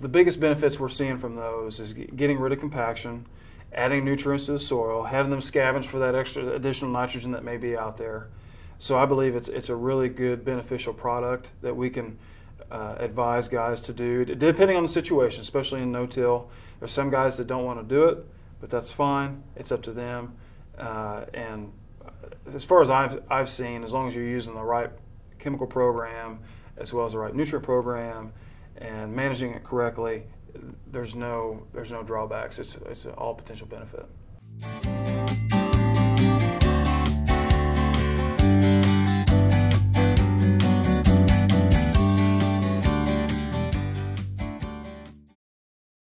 The biggest benefits we're seeing from those is getting rid of compaction, adding nutrients to the soil, having them scavenge for that extra additional nitrogen that may be out there. So I believe it's a really good beneficial product that we can advise guys to do, depending on the situation, especially in no-till. There's some guys that don't want to do it, but that's fine. It's up to them. And as far as I've seen, as long as you're using the right chemical program as well as the right nutrient program and managing it correctly, there's no drawbacks. It's all potential benefit.